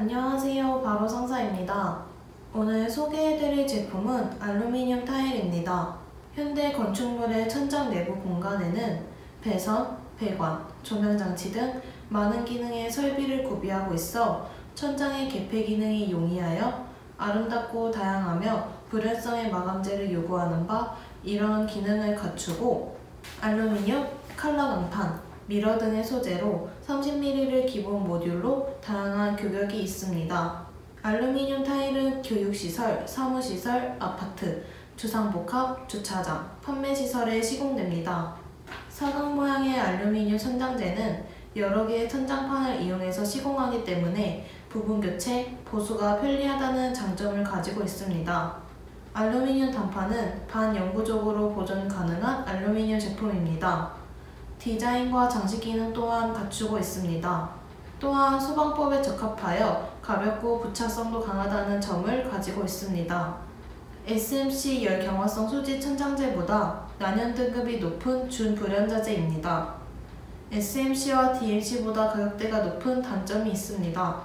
안녕하세요, 바로 상사입니다. 오늘 소개해드릴 제품은 알루미늄 타일입니다. 현대 건축물의 천장 내부 공간에는 배선, 배관, 조명장치 등 많은 기능의 설비를 구비하고 있어 천장의 개폐 기능이 용이하여 아름답고 다양하며 불연성의 마감재를 요구하는 바 이러한 기능을 갖추고 알루미늄, 칼라 강판, 미러 등의 소재로 30mm를 기본 모듈로 다양한 규격이 있습니다. 알루미늄 타일은 교육시설, 사무시설, 아파트, 주상복합, 주차장, 판매시설에 시공됩니다. 사각 모양의 알루미늄 선장재는 여러 개의 천장판을 이용해서 시공하기 때문에 부분 교체, 보수가 편리하다는 장점을 가지고 있습니다. 알루미늄 단판은 반영구적으로 보존 가능한 알루미늄 제품입니다. 디자인과 장식 기능 또한 갖추고 있습니다. 또한 소방법에 적합하여 가볍고 부착성도 강하다는 점을 가지고 있습니다. SMC 열 경화성 소재 천장재보다 난연 등급이 높은 준불연자재입니다. SMC와 DMC보다 가격대가 높은 단점이 있습니다.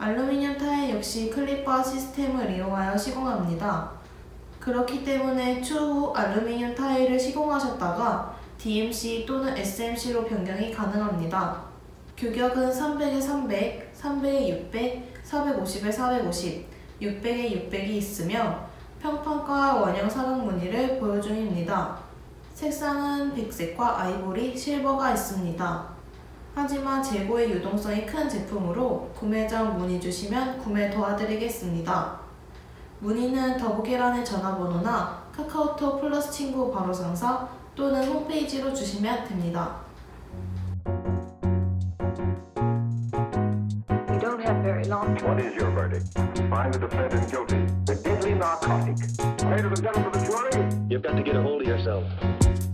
알루미늄 타일 역시 클립바 시스템을 이용하여 시공합니다. 그렇기 때문에 추후 알루미늄 타일을 시공하셨다가 DMC 또는 SMC로 변경이 가능합니다. 규격은 300에 300, 300에 600, 450에 450, 600에 600이 있으며 평판과 원형 사각 무늬를 보유 중입니다. 색상은 백색과 아이보리, 실버가 있습니다. 하지만 재고의 유동성이 큰 제품으로 구매 전 문의 주시면 구매 도와드리겠습니다. 문의는 더보기란의 전화번호나 카카오톡 플러스 친구 바로 상사 또는 홈페이지로 주시면 됩니다. We don't have very long. What is your verdict? Find the defendant guilty. The deadly narcotic. Ladies and gentlemen of the jury, you've got to get a hold of yourself.